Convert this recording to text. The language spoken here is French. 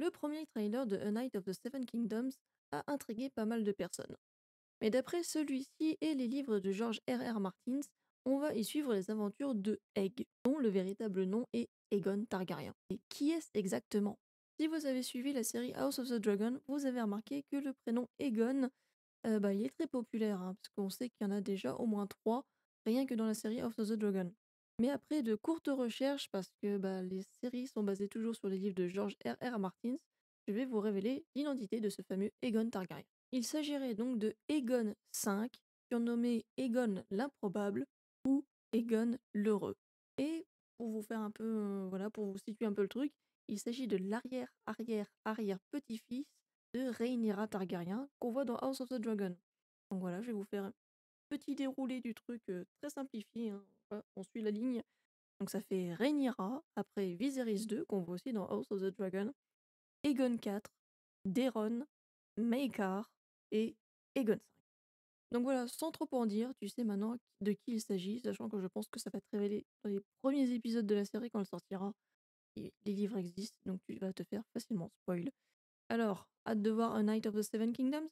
le premier trailer de A Knight of the Seven Kingdoms a intrigué pas mal de personnes. Mais d'après celui-ci et les livres de George R.R. Martin, on va y suivre les aventures de Egg, dont le véritable nom est Aegon Targaryen. Et qui est-ce exactement? Si vous avez suivi la série House of the Dragon, vous avez remarqué que le prénom Aegon, il est très populaire, parce qu'on sait qu'il y en a déjà au moins 3, rien que dans la série House of the Dragon. Mais après de courtes recherches, parce que les séries sont basées toujours sur les livres de George R.R. Martin, je vais vous révéler l'identité de ce fameux Aegon Targaryen. Il s'agirait donc de Aegon V, surnommé Aegon l'improbable ou Aegon l'heureux. Et pour vous faire un peu, pour vous situer un peu le truc, il s'agit de l'arrière-arrière-arrière-petit-fils de Rhaenyra Targaryen qu'on voit dans House of the Dragon. Donc voilà, je vais vous faire un petit déroulé du truc très simplifié, Voilà, on suit la ligne. Donc ça fait Rhaenyra, après Viserys 2 qu'on voit aussi dans House of the Dragon, Aegon 4, Daeron, Maekar et Aegon 5. Donc voilà, sans trop en dire, tu sais maintenant de qui il s'agit, sachant que je pense que ça va te révéler dans les premiers épisodes de la série quand elle sortira. Les livres existent, donc tu vas te faire facilement spoil. Alors, hâte de voir A Knight of the Seven Kingdoms?